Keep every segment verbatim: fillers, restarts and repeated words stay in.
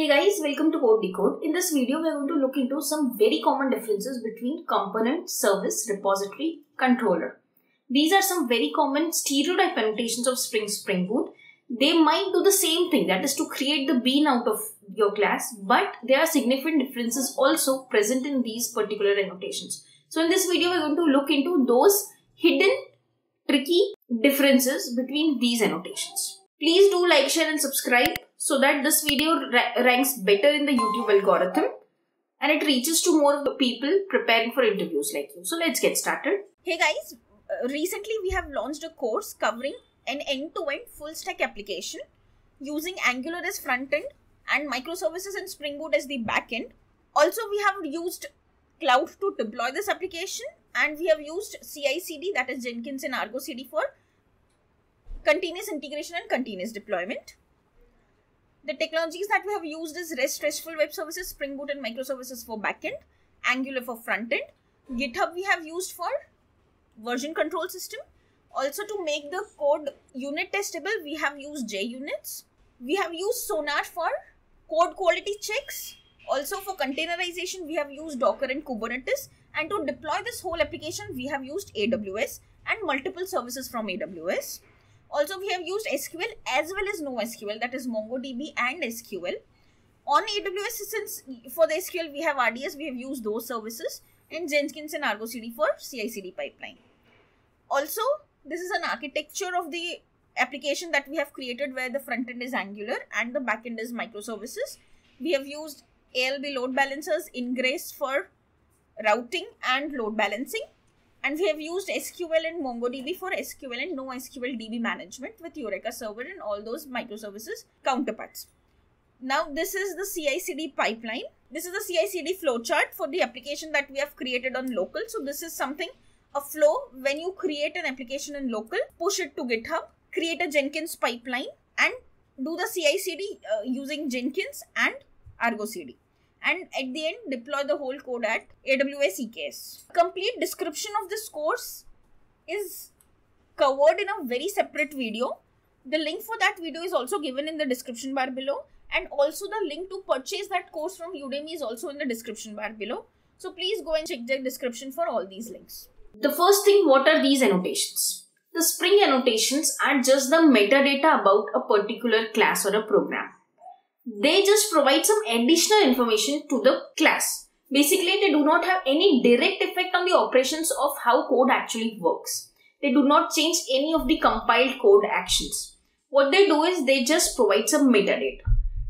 Hey guys, welcome to Code Decode. In this video, we are going to look into some very common differences between component, service, repository, controller. These are some very common stereotype annotations of Spring Spring Boot. They might do the same thing, that is to create the bean out of your class, but there are significant differences also present in these particular annotations. So in this video, we are going to look into those hidden, tricky differences between these annotations. Please do like, share and subscribe so that this video ra ranks better in the YouTube algorithm and it reaches to more people preparing for interviews like you. So let's get started. Hey guys, recently we have launched a course covering an end-to-end full-stack application using Angular as front-end and microservices and Spring Boot as the back-end. Also, we have used Cloud to deploy this application and we have used C I C D, that is Jenkins and Argo C D, for continuous integration and continuous deployment. The technologies that we have used is REST, RESTful Web Services, Spring Boot and microservices for backend, Angular for frontend. GitHub we have used for version control system. Also, to make the code unit testable, we have used JUnits. We have used Sonar for code quality checks. Also, for containerization, we have used Docker and Kubernetes. And to deploy this whole application, we have used A W S and multiple services from A W S. Also, we have used S Q L as well as NoSQL, that is MongoDB and S Q L. On A W S, since for the S Q L, we have R D S, we have used those services, and Jenkins and Argo C D for C I C D pipeline. Also, this is an architecture of the application that we have created where the front end is Angular and the back end is microservices. We have used A L B load balancers, Ingress for routing and load balancing. And we have used S Q L and MongoDB for S Q L and NoSQL D B management with Eureka Server and all those microservices counterparts. Now, this is the C I C D pipeline. This is the C I C D flowchart for the application that we have created on local. So this is something, a flow when you create an application in local, push it to GitHub, create a Jenkins pipeline and do the C I C D uh, using Jenkins and Argo C D. And at the end, deploy the whole code at A W S E K S. Complete description of this course is covered in a very separate video. The link for that video is also given in the description bar below. And also the link to purchase that course from Udemy is also in the description bar below. So please go and check the description for all these links. The first thing, what are these annotations? The Spring annotations are just the metadata about a particular class or a program. They just provide some additional information to the class. Basically, they do not have any direct effect on the operations of how code actually works. They do not change any of the compiled code actions. What they do is they just provide some metadata.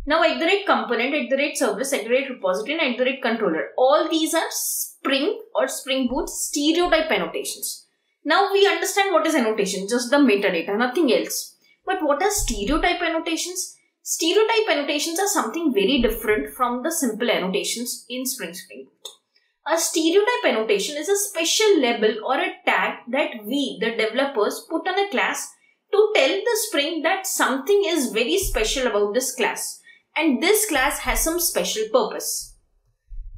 Now, at the rate component, at the rate service, at the rate repository, and at the rate controller. All these are Spring or Spring Boot stereotype annotations. Now, we understand what is annotation, just the metadata, nothing else. But what are stereotype annotations? Stereotype annotations are something very different from the simple annotations in Spring Spring Boot. A stereotype annotation is a special label or a tag that we, the developers, put on a class to tell the Spring that something is very special about this class and this class has some special purpose.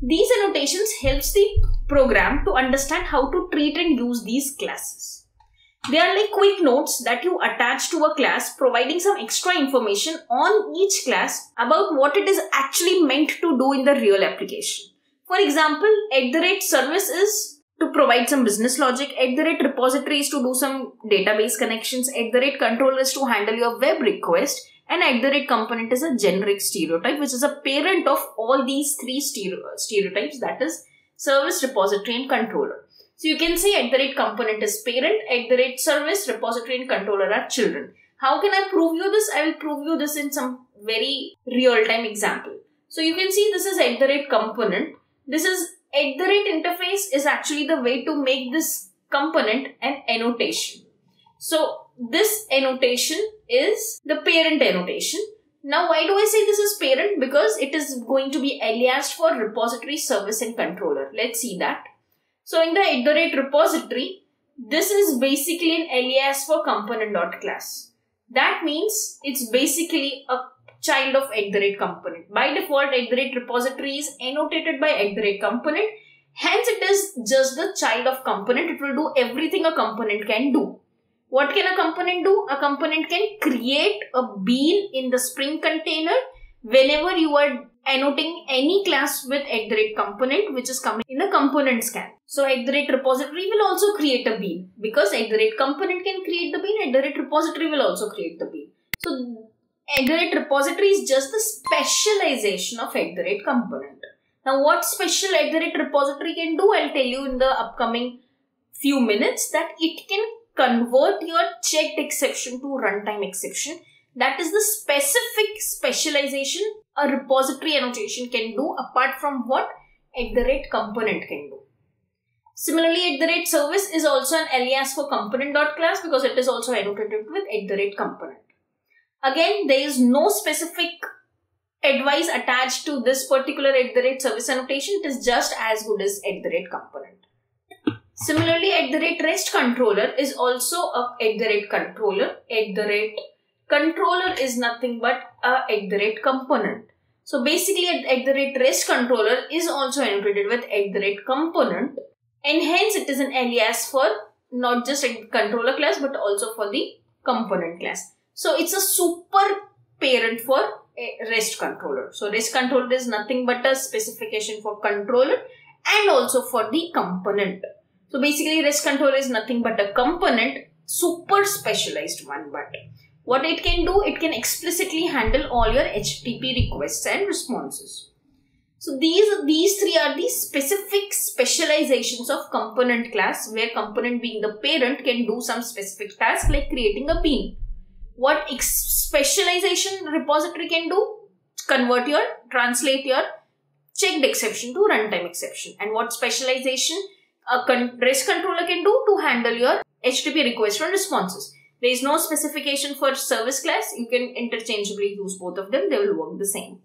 These annotations helps the program to understand how to treat and use these classes. They are like quick notes that you attach to a class, providing some extra information on each class about what it is actually meant to do in the real application. For example, at the rate service is to provide some business logic, at the rate repository is to do some database connections, at the rate controller is to handle your web request, and at the rate component is a generic stereotype, which is a parent of all these three stereotypes, that is service, repository and controller. So you can see at the rate component is parent, at the rate service, repository and controller are children. How can I prove you this? I will prove you this in some very real-time example. So you can see this is at the rate component. This is at the rate interface is actually the way to make this component an annotation. So this annotation is the parent annotation. Now why do I say this is parent? Because it is going to be aliased for repository, service and controller. Let's see that. So in the at the rate repository, this is basically an alias for component.class. That means it's basically a child of at the rate component. By default, at the rate repository is annotated by at the rate component. Hence, it is just the child of component. It will do everything a component can do. What can a component do? A component can create a bean in the Spring container whenever you are annotating any class with at component which is coming in the components can. So at repository will also create a bean, because at component can create the bean, at repository will also create the bean. So at repository is just the specialization of at component. Now what special at repository can do, I'll tell you in the upcoming few minutes, that it can convert your checked exception to runtime exception. That is the specific specialization a repository annotation can do, apart from what at the rate component can do. Similarly, at the rate service is also an alias for component.class because it is also annotated with at the rate component. Again, there is no specific advice attached to this particular at the rate service annotation. It is just as good as at the rate component. Similarly, at the rate rest controller is also a at the rate controller. At the rate controller is nothing but a at the rate component. So basically at, at the rate rest controller is also annotated with at the rate component, and hence it is an alias for not just a controller class but also for the component class. So it's a super parent for a rest controller. So rest controller is nothing but a specification for controller and also for the component. So basically rest controller is nothing but a component, super specialized one, but what it can do, it can explicitly handle all your H T T P requests and responses. So these, these three are the specific specializations of component class, where component being the parent can do some specific task like creating a bean. What specialization repository can do? Convert your, translate your checked exception to runtime exception. And what specialization a con- rest controller can do? To handle your H T T P requests and responses. There is no specification for service class. You can interchangeably use both of them. They will work the same.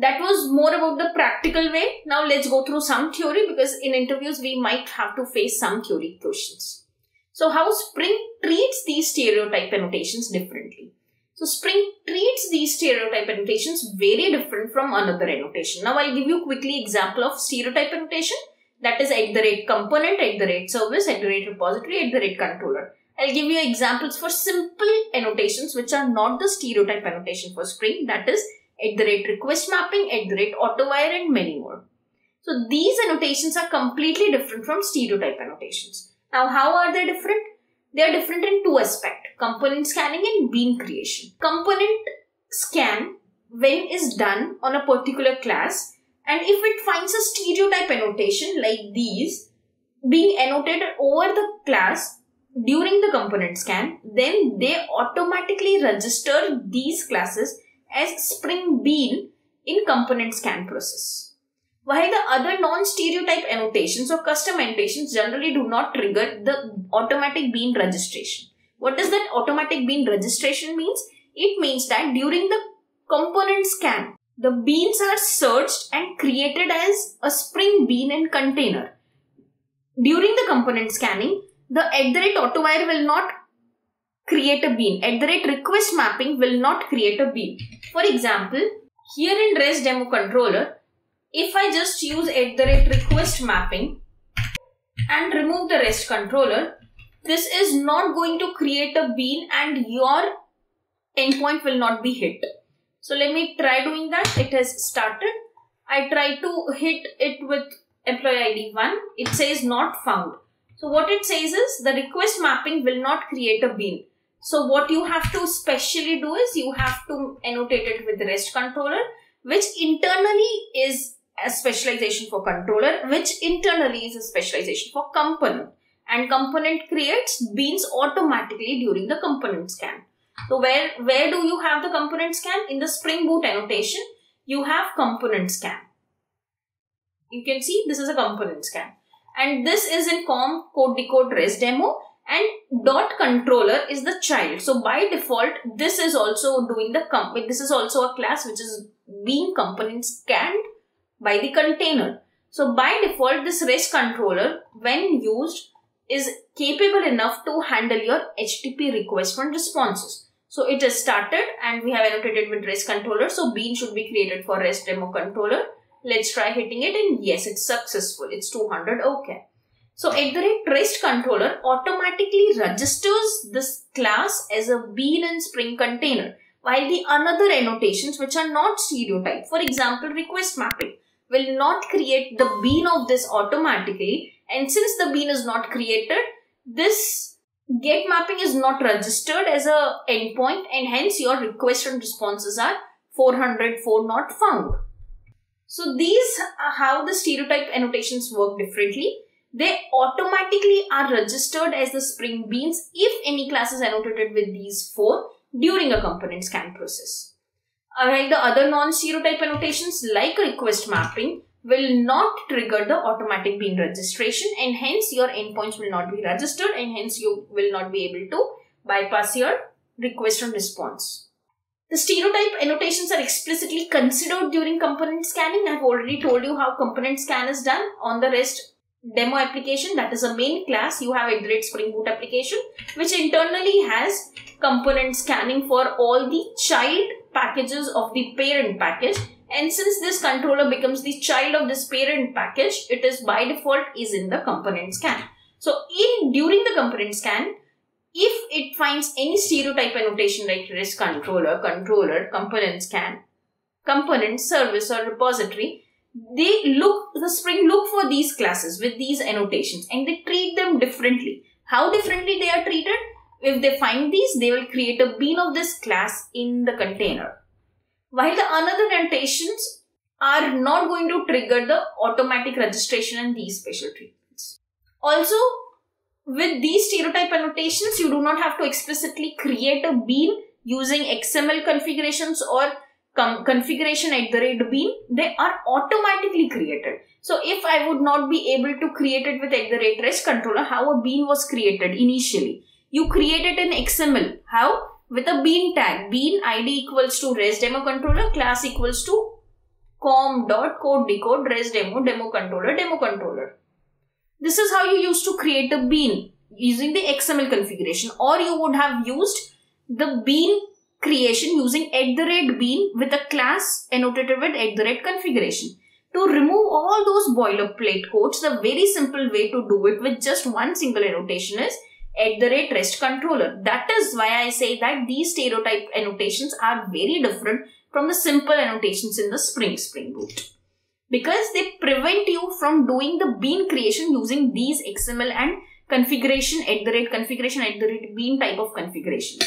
That was more about the practical way. Now let's go through some theory, because in interviews we might have to face some theory questions. So how Spring treats these stereotype annotations differently. So Spring treats these stereotype annotations very different from another annotation. Now I'll give you quickly example of stereotype annotation, that is at the rate component, at the rate service, at the rate repository, at the rate controller. I'll give you examples for simple annotations which are not the stereotype annotation for Spring, that is at the rate request mapping, at the rate auto-wire, and many more. So these annotations are completely different from stereotype annotations. Now how are they different? They are different in two aspects, component scanning and bean creation. Component scan when is done on a particular class, and if it finds a stereotype annotation like these being annotated over the class during the component scan, then they automatically register these classes as Spring bean in component scan process. While the other non-stereotype annotations or custom annotations generally do not trigger the automatic bean registration. What does that automatic bean registration means? It means that during the component scan, the beans are searched and created as a Spring bean in container. During the component scanning, the at the rate auto-wire will not create a bean. At the rate request mapping will not create a bean. For example, here in REST demo controller, if I just use at the rate request mapping and remove the REST controller, this is not going to create a bean and your endpoint will not be hit. So let me try doing that. It has started. I try to hit it with employee I D one. It says not found. So what it says is the request mapping will not create a bean. So what you have to specially do is you have to annotate it with the REST controller, which internally is a specialization for controller, which internally is a specialization for component. And component creates beans automatically during the component scan. So where, where do you have the component scan? In the Spring Boot annotation, you have component scan. You can see this is a component scan. And this is in com code decode REST demo, and dot controller is the child. So by default, this is also doing the comp. This is also a class which is being component scanned by the container. So by default, this REST controller, when used, is capable enough to handle your H T T P request and responses. So it has started, and we have annotated with REST controller. So bean should be created for REST demo controller. Let's try hitting it, and yes, it's successful. It's two hundred, okay. So at the rate REST controller automatically registers this class as a bean in Spring container. while the another annotations which are not stereotype, for example request mapping, will not create the bean of this automatically, and since the bean is not created, this get mapping is not registered as an endpoint, and hence your request and responses are four hundred four not found. So these are how the stereotype annotations work differently. They automatically are registered as the Spring Beans if any class is annotated with these four during a component scan process. Alright, the other non-stereotype annotations like request mapping will not trigger the automatic bean registration, and hence your endpoints will not be registered, and hence you will not be able to bypass your request and response. The stereotype annotations are explicitly considered during component scanning. I have already told you how component scan is done on the REST demo application, that is a main class. You have a Spring Boot application which internally has component scanning for all the child packages of the parent package, and since this controller becomes the child of this parent package, it is by default is in the component scan. So in during the component scan, if it finds any stereotype annotation like REST controller, controller, component scan, component, service or repository, they look, the Spring look for these classes with these annotations, and they treat them differently. How differently they are treated? If they find these, they will create a bean of this class in the container. While the another annotations are not going to trigger the automatic registration and these special treatments. Also, with these stereotype annotations, you do not have to explicitly create a bean using X M L configurations or configuration at the rate bean. They are automatically created. So if I would not be able to create it with at the rate REST controller, how a bean was created initially. You create it in X M L. How? With a bean tag. Bean I D equals to REST demo controller, class equals to com.code_decode REST demo demo controller demo controller. This is how you used to create a bean using the X M L configuration, or you would have used the bean creation using at the rate bean with a class annotated with at the rate configuration. To remove all those boilerplate codes, the very simple way to do it with just one single annotation is at the rate REST controller. That is why I say that these stereotype annotations are very different from the simple annotations in the Spring Spring Boot, because they prevent you from doing the bean creation using these X M L and configuration at the rate configuration at the rate bean type of configuration.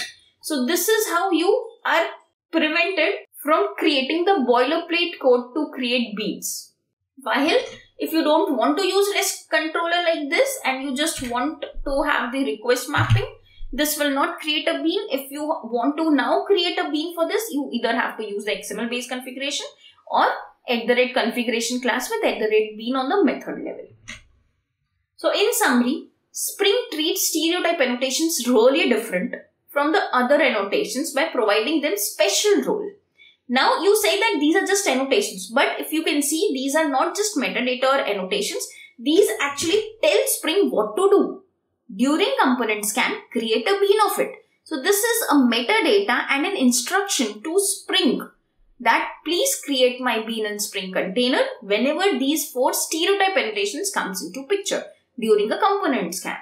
So this is how you are prevented from creating the boilerplate code to create beans. While if you don't want to use REST controller like this and you just want to have the request mapping, this will not create a bean. If you want to now create a bean for this, you either have to use the X M L based configuration or at the rate configuration class with at the rate bean on the method level. So in summary, Spring treats stereotype annotations really different from the other annotations by providing them special role. Now you say that these are just annotations, but if you can see, these are not just metadata or annotations. These actually tell Spring what to do. During component scan, create a bean of it. So this is a metadata and an instruction to Spring that please create my bean in Spring container whenever these four stereotype annotations comes into picture during a component scan.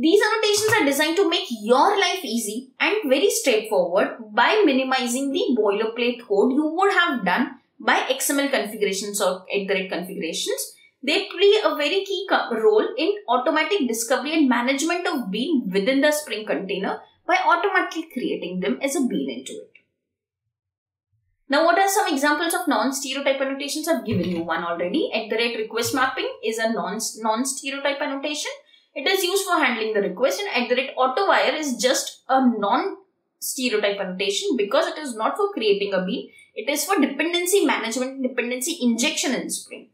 These annotations are designed to make your life easy and very straightforward by minimizing the boilerplate code you would have done by X M L configurations or at-the-rate configurations. They play a very key role in automatic discovery and management of bean within the Spring container by automatically creating them as a bean into it. Now, what are some examples of non-stereotype annotations? I've given you one already. At-the-rate request mapping is a non-stereotype annotation. It is used for handling the request, and at the rate AutoWire is just a non-stereotype annotation because it is not for creating a bean. It is for dependency management and dependency injection in Spring.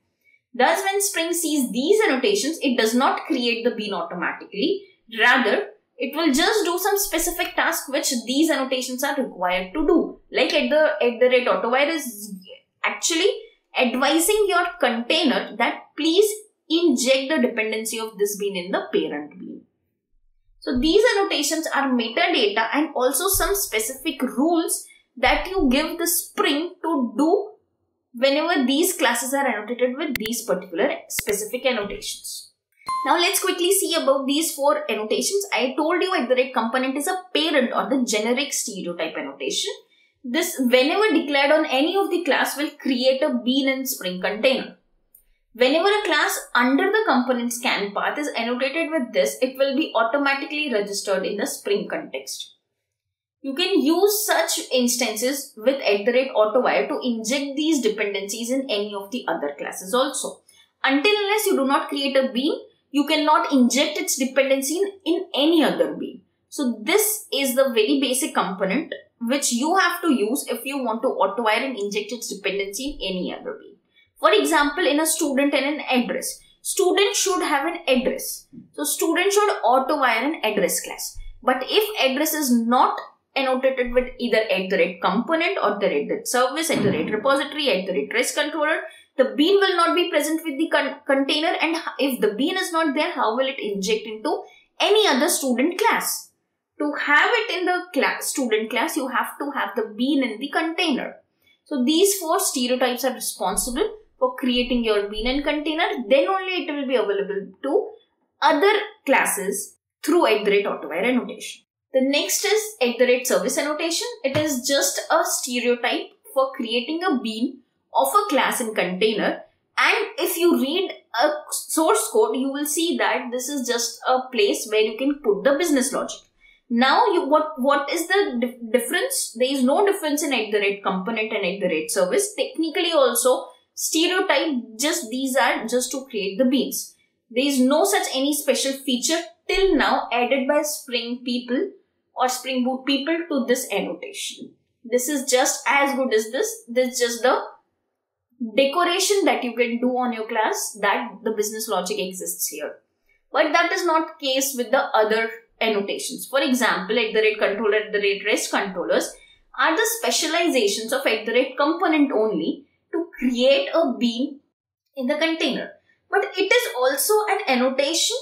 Thus, when Spring sees these annotations, it does not create the bean automatically. Rather, it will just do some specific task which these annotations are required to do. Like at the, at the rate AutoWire is actually advising your container that please inject the dependency of this bean in the parent bean. So these annotations are metadata and also some specific rules that you give the Spring to do whenever these classes are annotated with these particular specific annotations. Now let's quickly see about these four annotations. I told you at the right component is a parent or the generic stereotype annotation. This whenever declared on any of the class will create a bean and spring container. Whenever a class under the component scan path is annotated with this, it will be automatically registered in the spring context. You can use such instances with at the rate AutoWire to inject these dependencies in any of the other classes also. Until unless you do not create a bean, you cannot inject its dependency in, in any other bean. So this is the very basic component which you have to use if you want to AutoWire and inject its dependency in any other bean. For example, in a student and an address. Student should have an address. So student should AutoWire an address class. But if address is not annotated with either at the rate component or the rate service, at the rate repository, at the rate rest controller, the bean will not be present with the con container, and if the bean is not there, how will it inject into any other student class? To have it in the class, student class, you have to have the bean in the container. So these four stereotypes are responsible for creating your bean and container. Then only it will be available to other classes through at the rate AutoWire annotation. The next is at the rate service annotation. It is just a stereotype for creating a bean of a class in container, and if you read a source code, you will see that this is just a place where you can put the business logic. Now you, what, what is the dif difference? There is no difference in at the rate component and at the rate service. Technically also stereotype, just these are just to create the beans. There is no such any special feature till now added by Spring people or Spring Boot people to this annotation. This is just as good as this. This is just the decoration that you can do on your class that the business logic exists here. But that is not case with the other annotations. For example, at the rate controller, at the rate rest controllers are the specializations of at the rate component only to create a bean in the container. But it is also an annotation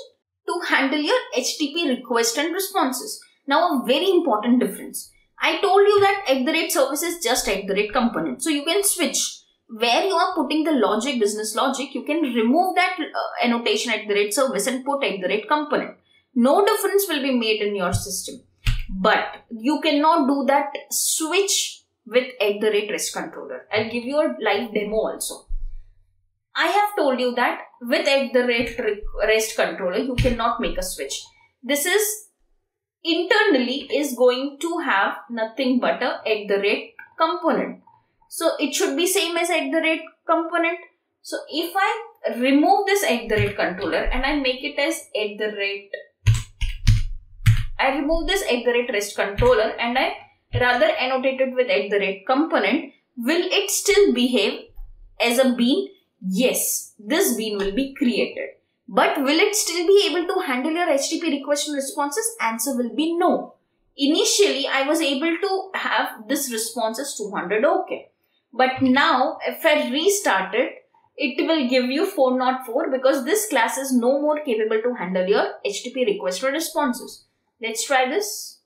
to handle your H T T P request and responses. Now a very important difference. I told you that at the rate service is just at the rate component. So you can switch. Where you are putting the logic, business logic, you can remove that uh, annotation at the rate service and put at the rate component. No difference will be made in your system. But you cannot do that switch with at the rate rest controller. I'll give you a live demo also. I have told you that with at the rate rest controller, you cannot make a switch. This is internally is going to have nothing but a at the rate component. So it should be same as at the rate component. So if I remove this at the rate controller and I make it as at the rate, I remove this at the rate rest controller and I rather annotate it with at the rate component, will it still behave as a bean? Yes, this bean will be created. But will it still be able to handle your H T T P request and responses? Answer will be no. Initially, I was able to have this response as two hundred, okay. But now, if I restart it, it will give you four oh four because this class is no more capable to handle your H T T P request or responses. Let's try this.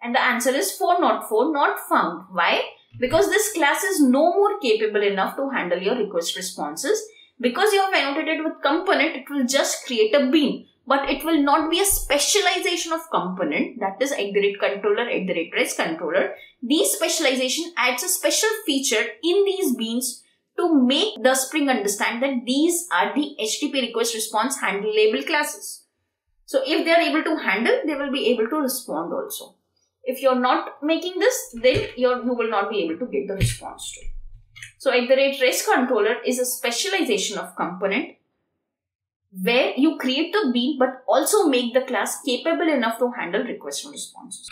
And the answer is four oh four, not found. Why? Because this class is no more capable enough to handle your request responses. Because you have annotated with component, it will just create a bean. But it will not be a specialization of component, that is at the rate controller, at the rate rest controller. These specialization adds a special feature in these beans to make the Spring understand that these are the H T T P request response handleable classes. So if they are able to handle, they will be able to respond also. If you are not making this, then you're, you will not be able to get the response to. So at the rate rest controller is a specialization of component, where you create the bean but also make the class capable enough to handle requests and responses.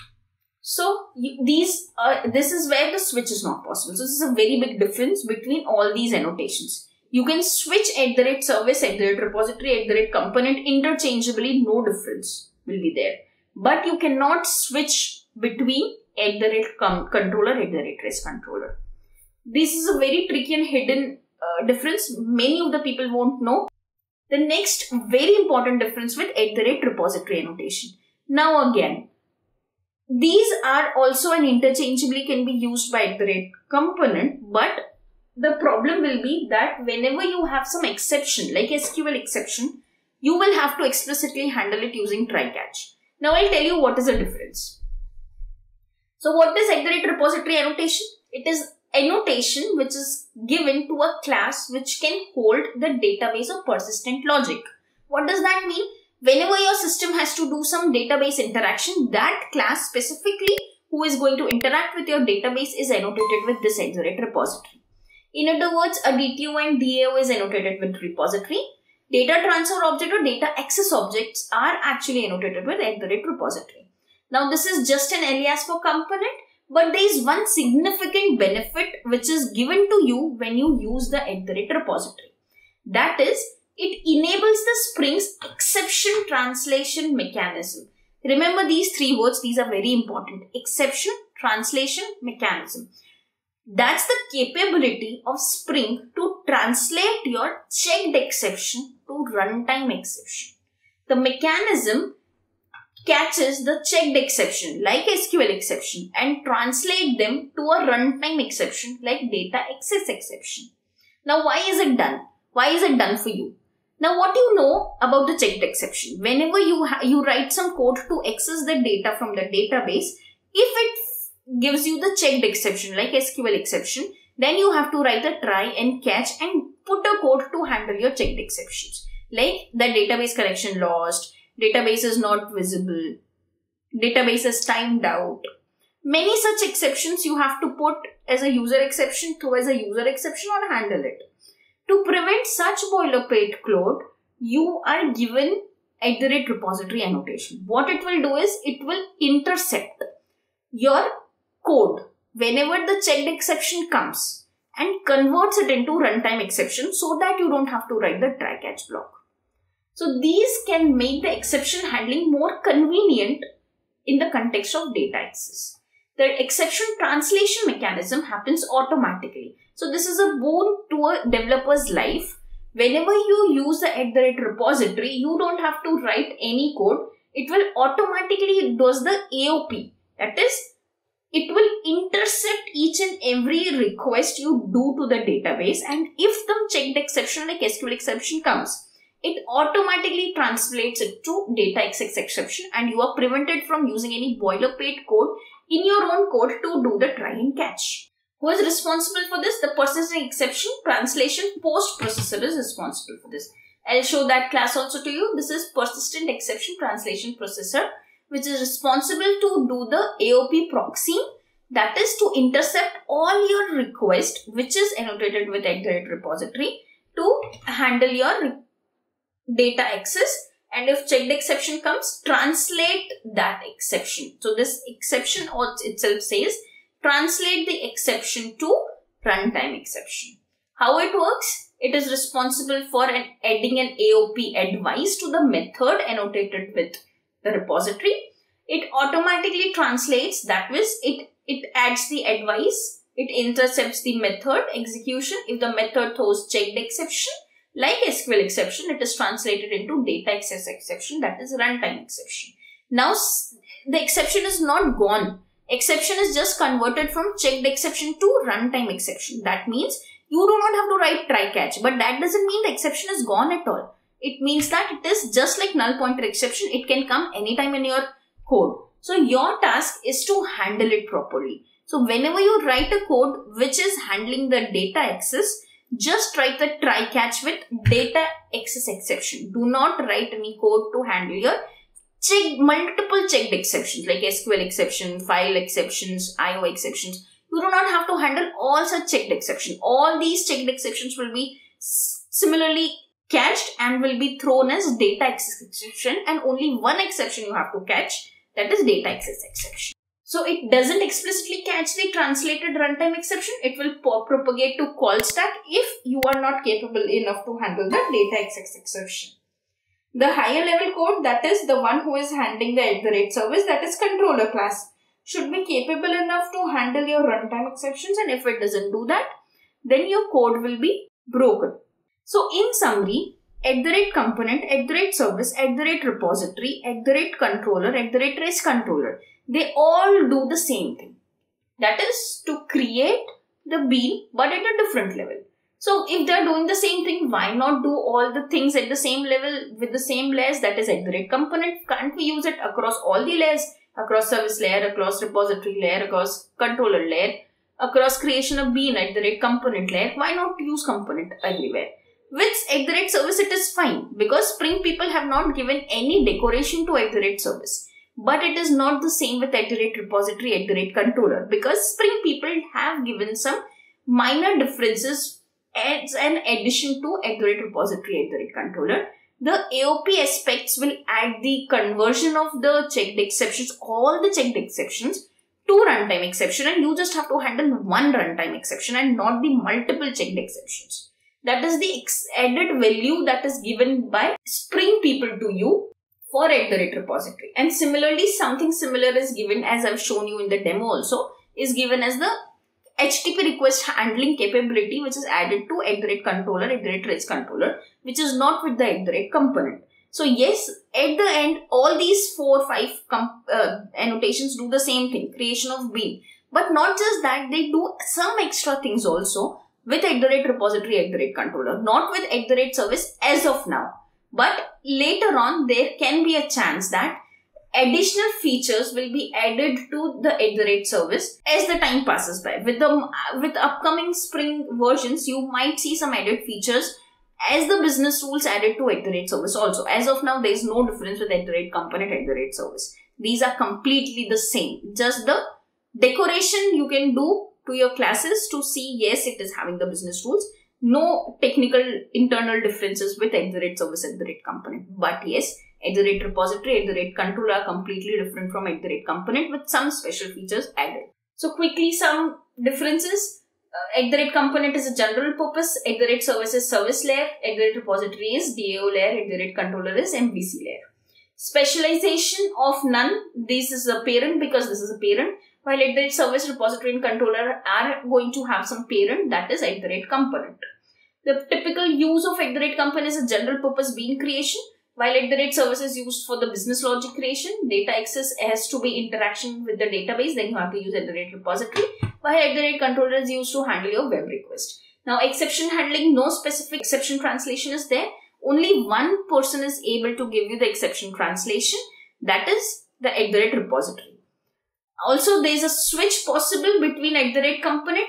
So you, these uh, this is where the switch is not possible. So this is a very big difference between all these annotations. You can switch at the rate service, at the rate repository, at the rate component interchangeably, no difference will be there. But you cannot switch between at the rate controller, at the rate rest controller. This is a very tricky and hidden uh, difference. Many of the people won't know. The next very important difference with at the rate repository annotation. Now again, these are also an interchangeably can be used by at the rate component, but the problem will be that whenever you have some exception like S Q L exception, you will have to explicitly handle it using try catch. Now I'll tell you what is the difference. So what is ECDRATE repository annotation? It is annotation which is given to a class which can hold the database of persistent logic. What does that mean? Whenever your system has to do some database interaction, that class specifically who is going to interact with your database is annotated with this ECDRATE repository. In other words, a D T O and D A O is annotated with repository. Data transfer object or data access objects are actually annotated with ECDRATE repository. Now this is just an alias for component, but there is one significant benefit which is given to you when you use the ECDRATE repository. That is, it enables the Spring's exception translation mechanism. Remember these three words, these are very important. Exception, translation, mechanism. That's the capability of Spring to translate your checked exception to runtime exception. The mechanism catches the checked exception like S Q L exception and translate them to a runtime exception like data access exception. Now why is it done? Why is it done for you? Now what do you know about the checked exception? Whenever you, you write some code to access the data from the database, if it gives you the checked exception like S Q L exception, then you have to write a try and catch and put a code to handle your checked exceptions. Like the database connection lost, database is not visible, database is timed out. Many such exceptions you have to put as a user exception, throw as a user exception or handle it. To prevent such boilerplate code, you are given ECDRATE repository annotation. What it will do is, it will intercept your code whenever the checked exception comes and converts it into runtime exception so that you don't have to write the try catch block. So these can make the exception handling more convenient in the context of data access. The exception translation mechanism happens automatically. So this is a boon to a developer's life. Whenever you use the ECDRATE repository, you don't have to write any code. It will automatically does the A O P. That is, it will intercept each and every request you do to the database, and if the checked exception like S Q L exception comes, it automatically translates it to data access exception and you are prevented from using any boilerplate code in your own code to do the try and catch. Who is responsible for this? The persistent exception translation post-processor is responsible for this. I'll show that class also to you. This is persistent exception translation processor, which is responsible to do the A O P proxying, that is to intercept all your requests which is annotated with ECDRATE repository to handle your data access, and if checked exception comes, translate that exception. So this exception itself says translate the exception to runtime exception. How it works? It is responsible for an adding an A O P advice to the method annotated with the repository. It automatically translates, that means it, it adds the advice, it intercepts the method execution. If the method throws checked exception, like S Q L exception, it is translated into data access exception, that is runtime exception. Now the exception is not gone. Exception is just converted from checked exception to runtime exception. That means you do not have to write try catch, but that doesn't mean the exception is gone at all. It means that it is just like null pointer exception. It can come anytime in your code. So your task is to handle it properly. So whenever you write a code which is handling the data access, just write the try catch with data access exception. Do not write any code to handle your check, multiple checked exceptions like S Q L exception, file exceptions, I O exceptions. You do not have to handle all such checked exceptions. All these checked exceptions will be similarly catched and will be thrown as data access exception, and only one exception you have to catch, that is data access exception. So it doesn't explicitly catch the translated runtime exception. It will propagate to call stack if you are not capable enough to handle the data access exception. The higher level code, that is the one who is handling the ECDRATE service, that is controller class, should be capable enough to handle your runtime exceptions, and if it doesn't do that, then your code will be broken. So in summary, ECDRATE component, ECDRATE service, ECDRATE repository, ECDRATE controller, ECDRATE trace controller, they all do the same thing. That is to create the bean but at a different level. So if they're doing the same thing, why not do all the things at the same level with the same layers? That is at the rate component. Can't we use it across all the layers? Across service layer, across repository layer, across controller layer, across creation of bean at the rate component layer. Why not use component everywhere? With at the rate service, it is fine because Spring people have not given any decoration to at the rate service. But it is not the same with at the rate repository, at the rate controller, because Spring people have given some minor differences as an addition to at the rate repository, at the rate controller. The A O P aspects will add the conversion of the checked exceptions, all the checked exceptions to runtime exception, and you just have to handle one runtime exception and not the multiple checked exceptions. That is the added value that is given by Spring people to you for at the rate repository. And similarly, something similar is given, as I've shown you in the demo also, is given as the H T T P request handling capability, which is added to at the rate controller, at the rate rates controller, which is not with the at the rate component. So yes, at the end, all these four, five uh, annotations do the same thing, creation of bean. But not just that, they do some extra things also with at the rate repository, at the rate controller, not with at the rate service as of now. But later on, there can be a chance that additional features will be added to the at the rate service as the time passes by. With the with upcoming Spring versions, you might see some added features as the business rules added to at the rate service also. As of now, there is no difference with at the rate component, at the rate service. These are completely the same. Just the decoration you can do to your classes to see, yes, it is having the business rules. No technical internal differences with at the rate service, at the rate component. But yes, at the rate repository, at the rate controller are completely different from at the rate component with some special features added. So quickly, some differences. Uh, at the rate component is a general purpose. At the rate service is service layer. At the rate repository is D A O layer. At the rate controller is M V C layer. Specialization of none. This is a parent because this is a parent. While at the rate service, repository and controller are going to have some parent, that is at the rate component. The typical use of at the rate component is a general purpose bean creation, while at the rate service is used for the business logic creation. Data access has to be interaction with the database, then you have to use at the rate repository, while at the rate controller is used to handle your web request. Now exception handling, no specific exception translation is there. Only one person is able to give you the exception translation, that is the at the rate repository. Also, there is a switch possible between at the rate component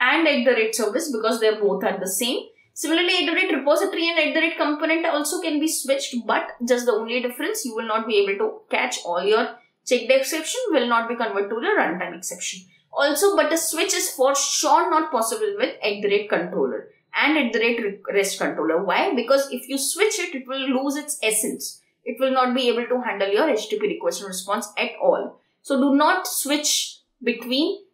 and at the rate service because they both are the same. Similarly, at the rate repository and at the rate component also can be switched, but just the only difference, you will not be able to catch all your checked exception, will not be converted to the runtime exception. Also, but a switch is for sure not possible with at the rate controller and at the rate rest controller. Why? Because if you switch it, it will lose its essence. It will not be able to handle your H T T P request and response at all. So do not switch between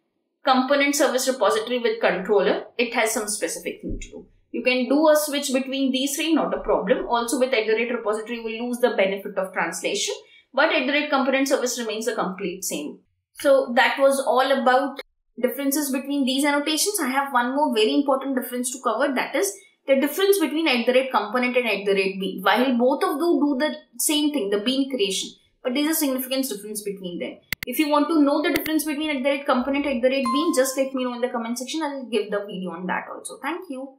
component service repository with controller. It has some specific thing to do. You can do a switch between these three, not a problem. Also with at the rate repository, you will lose the benefit of translation, but at the rate component service remains the complete same. So that was all about differences between these annotations. I have one more very important difference to cover, that is the difference between at the rate component and at the rate bean. While both of them do the same thing, the bean creation, but there is a significant difference between them. If you want to know the difference between at the rate component and at the rate bean, just let me know in the comment section. I will give the video on that also. Thank you.